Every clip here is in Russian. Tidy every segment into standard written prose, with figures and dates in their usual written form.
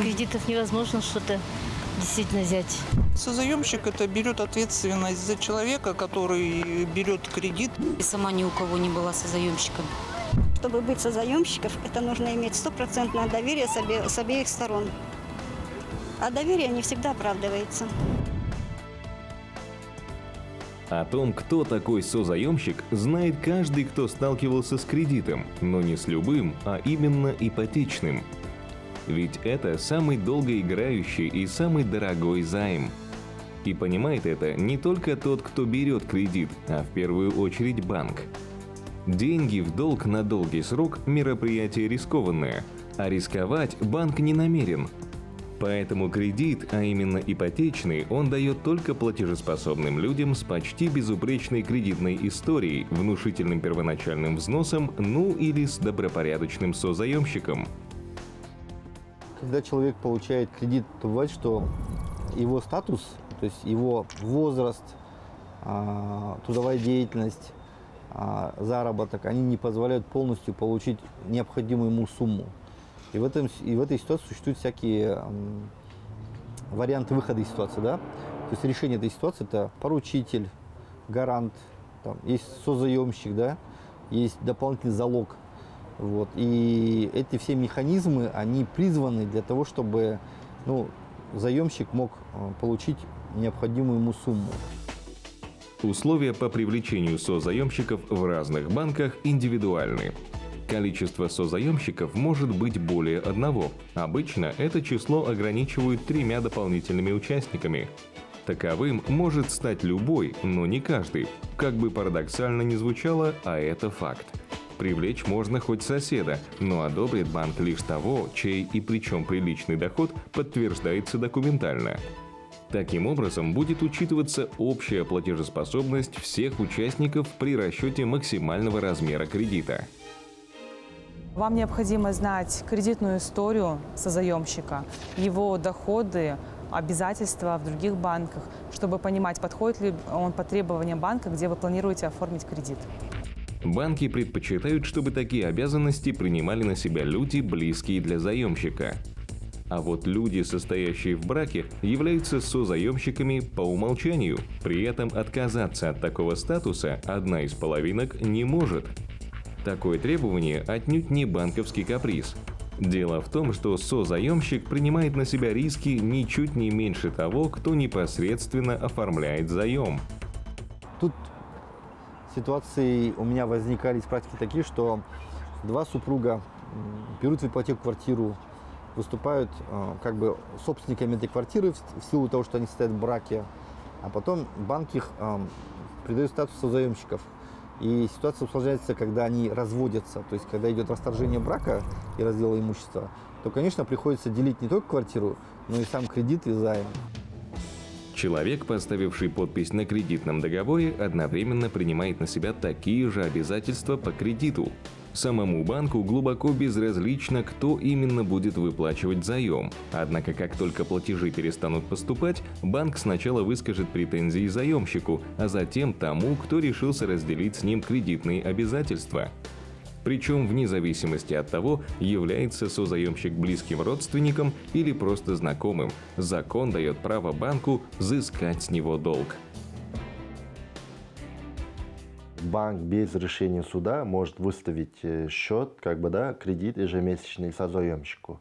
кредитов невозможно что-то действительно взять. Созаемщик это берет ответственность за человека, который берет кредит. И сама ни у кого не была созаемщиком. Чтобы быть созаемщиком, это нужно иметь стопроцентное доверие с обеих сторон. А доверие не всегда оправдывается. О том, кто такой созаемщик, знает каждый, кто сталкивался с кредитом, но не с любым, а именно ипотечным. Ведь это самый долгоиграющий и самый дорогой займ. И понимает это не только тот, кто берет кредит, а в первую очередь банк. Деньги в долг на долгий срок – мероприятие рискованное, а рисковать банк не намерен. Поэтому кредит, а именно ипотечный, он дает только платежеспособным людям с почти безупречной кредитной историей, внушительным первоначальным взносом, ну или с добропорядочным созаемщиком. Когда человек получает кредит, то бывает, что его статус, то есть его возраст, трудовая деятельность, заработок, они не позволяют полностью получить необходимую ему сумму. И в этой ситуации существуют всякие варианты выхода из ситуации, да? То есть решение этой ситуации – это поручитель, гарант, там, есть созаемщик, да? Есть дополнительный залог. Вот. И эти все механизмы, они призваны для того, чтобы заемщик мог получить необходимую ему сумму. Условия по привлечению созаемщиков в разных банках индивидуальны. Количество созаемщиков может быть более одного. Обычно это число ограничивают 3 дополнительными участниками. Таковым может стать любой, но не каждый. Как бы парадоксально ни звучало, а это факт. Привлечь можно хоть соседа, но одобрит банк лишь того, чей и причем приличный доход подтверждается документально. Таким образом, будет учитываться общая платежеспособность всех участников при расчете максимального размера кредита. Вам необходимо знать кредитную историю созаемщика, его доходы, обязательства в других банках, чтобы понимать, подходит ли он по требованиям банка, где вы планируете оформить кредит. Банки предпочитают, чтобы такие обязанности принимали на себя люди, близкие для заемщика. А вот люди, состоящие в браке, являются созаемщиками по умолчанию. При этом отказаться от такого статуса одна из половинок не может. Такое требование отнюдь не банковский каприз. Дело в том, что созаемщик принимает на себя риски ничуть не меньше того, кто непосредственно оформляет заем. Тут ситуации у меня возникали из практики такие, что два супруга берут в ипотеку квартиру, выступают как бы собственниками этой квартиры в силу того, что они состоят в браке, а потом банк их придает статус созаемщиков. И ситуация усложняется, когда они разводятся, то есть когда идет расторжение брака и раздел имущества, то, конечно, приходится делить не только квартиру, но и сам кредит и займ. Человек, поставивший подпись на кредитном договоре, одновременно принимает на себя такие же обязательства по кредиту. Самому банку глубоко безразлично, кто именно будет выплачивать заем. Однако, как только платежи перестанут поступать, банк сначала выскажет претензии заемщику, а затем тому, кто решился разделить с ним кредитные обязательства. Причем вне зависимости от того, является созаемщик близким родственником или просто знакомым, закон дает право банку взыскать с него долг. Банк без решения суда может выставить счет, кредит ежемесячный созаемщику.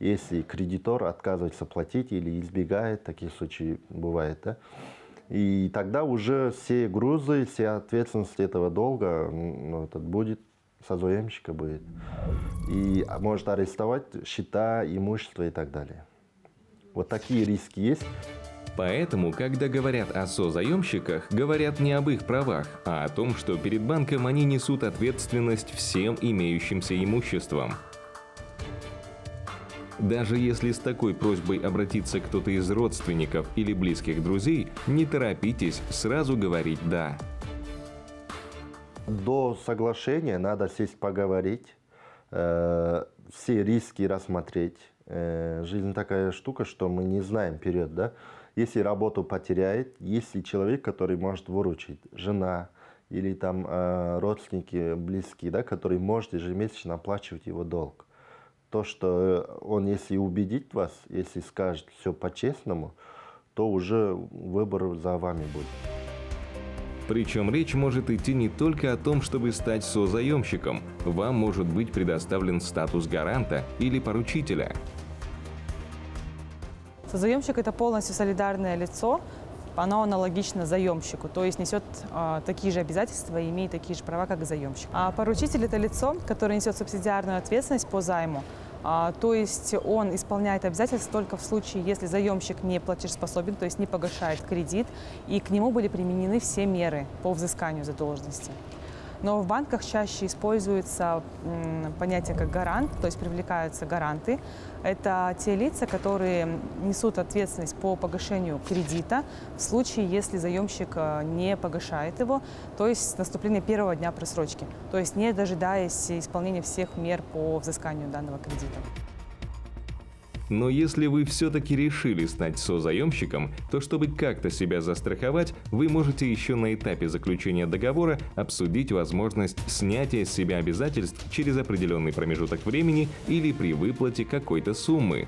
Если кредитор отказывается платить или избегает, такие случаи бывают, да? И тогда уже все грузы, вся ответственность этого долга будет, созаемщика будет. И может арестовать счета, имущество и так далее. Вот такие риски есть. Поэтому, когда говорят о созаемщиках, говорят не об их правах, а о том, что перед банком они несут ответственность всем имеющимся имуществом. Даже если с такой просьбой обратится кто-то из родственников или близких друзей, не торопитесь сразу говорить «да». До соглашения надо сесть поговорить, все риски рассмотреть. Жизнь такая штука, что мы не знаем вперед, да? Если работу потеряет, если человек, который может выручить, жена или родственники, близкие, да, который может ежемесячно оплачивать его долг, то, что он, если убедит вас, если скажет все по-честному, то уже выбор за вами будет. Причем речь может идти не только о том, чтобы стать созаемщиком. Вам может быть предоставлен статус гаранта или поручителя. Созаемщик – это полностью солидарное лицо. Оно аналогично заемщику, то есть несет такие же обязательства и имеет такие же права, как и заемщик. А поручитель – это лицо, которое несет субсидиарную ответственность по займу. То есть он исполняет обязательства только в случае, если заемщик не платежеспособен, то есть не погашает кредит, и к нему были применены все меры по взысканию задолженности. Но в банках чаще используется понятие как гарант, то есть привлекаются гаранты. Это те лица, которые несут ответственность по погашению кредита в случае, если заемщик не погашает его, то есть с наступления первого дня просрочки, то есть не дожидаясь исполнения всех мер по взысканию данного кредита. Но если вы все-таки решили стать созаемщиком, то чтобы как-то себя застраховать, вы можете еще на этапе заключения договора обсудить возможность снятия с себя обязательств через определенный промежуток времени или при выплате какой-то суммы.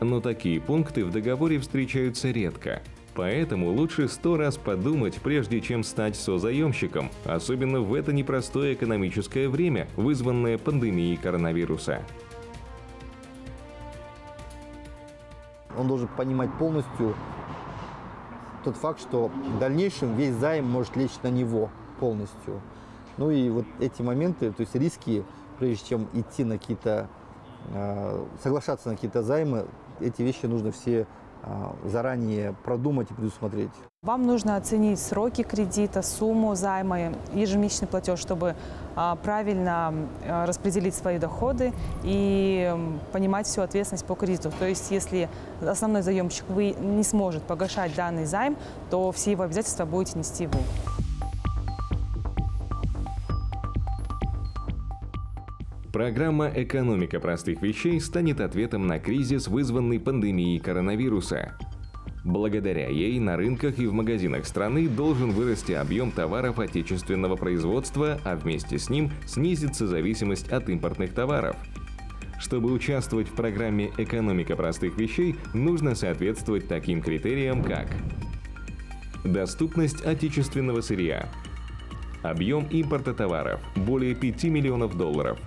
Но такие пункты в договоре встречаются редко. Поэтому лучше 100 раз подумать, прежде чем стать созаемщиком, особенно в это непростое экономическое время, вызванное пандемией коронавируса. Он должен понимать полностью тот факт, что в дальнейшем весь займ может лечь на него полностью. Ну и вот эти моменты, то есть риски, прежде чем идти на какие-то, соглашаться на какие-то займы, эти вещи нужно все заранее продумать и предусмотреть. Вам нужно оценить сроки кредита, сумму займа, ежемесячный платеж, чтобы правильно распределить свои доходы и понимать всю ответственность по кредиту. То есть, если основной заемщик не сможет погашать данный займ, то все его обязательства будете нести вы. Программа «Экономика простых вещей» станет ответом на кризис, вызванный пандемией коронавируса. Благодаря ей на рынках и в магазинах страны должен вырасти объем товаров отечественного производства, а вместе с ним снизится зависимость от импортных товаров. Чтобы участвовать в программе «Экономика простых вещей», нужно соответствовать таким критериям, как доступность отечественного сырья, объем импорта товаров – более 5 миллионов долларов,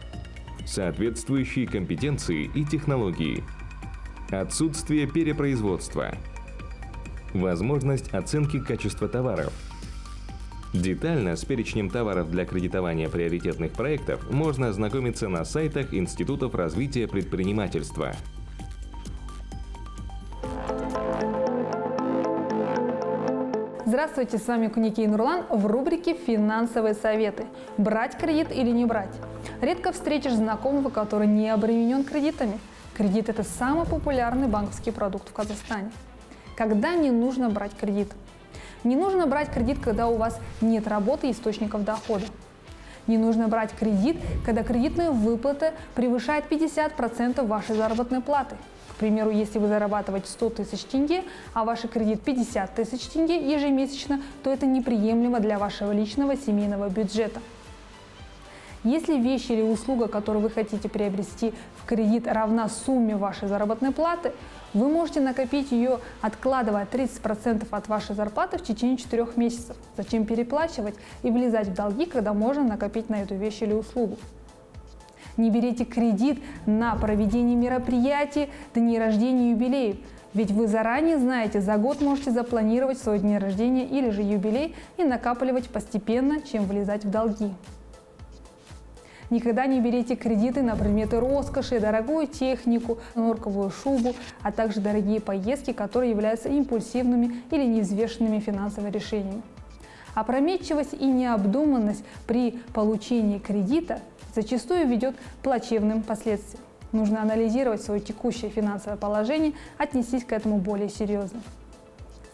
соответствующие компетенции и технологии, отсутствие перепроизводства, возможность оценки качества товаров. Детально с перечнем товаров для кредитования приоритетных проектов можно ознакомиться на сайтах институтов развития предпринимательства. Здравствуйте, с вами Куники Нурлан в рубрике «Финансовые советы». Брать кредит или не брать? Редко встретишь знакомого, который не обременен кредитами. Кредит – это самый популярный банковский продукт в Казахстане. Когда не нужно брать кредит? Не нужно брать кредит, когда у вас нет работы и источников дохода. Не нужно брать кредит, когда кредитная выплата превышает 50% вашей заработной платы. К примеру, если вы зарабатываете 100 тысяч тенге, а ваш кредит 50 тысяч тенге ежемесячно, то это неприемлемо для вашего личного семейного бюджета. Если вещь или услуга, которую вы хотите приобрести в кредит, равна сумме вашей заработной платы, вы можете накопить ее, откладывая 30% от вашей зарплаты в течение 4 месяцев. Зачем переплачивать и влезать в долги, когда можно накопить на эту вещь или услугу? Не берите кредит на проведение мероприятий, дни рождения, юбилеев. Ведь вы заранее знаете, за год можете запланировать свой день рождения или же юбилей и накапливать постепенно, чем влезать в долги. Никогда не берите кредиты на предметы роскоши, дорогую технику, норковую шубу, а также дорогие поездки, которые являются импульсивными или невзвешенными финансовыми решениями. Опрометчивость и необдуманность при получении кредита зачастую ведет к плачевным последствиям. Нужно анализировать свое текущее финансовое положение, отнестись к этому более серьезно.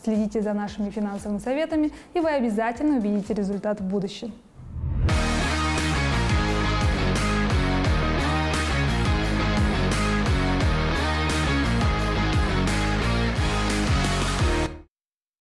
Следите за нашими финансовыми советами, и вы обязательно увидите результат в будущем.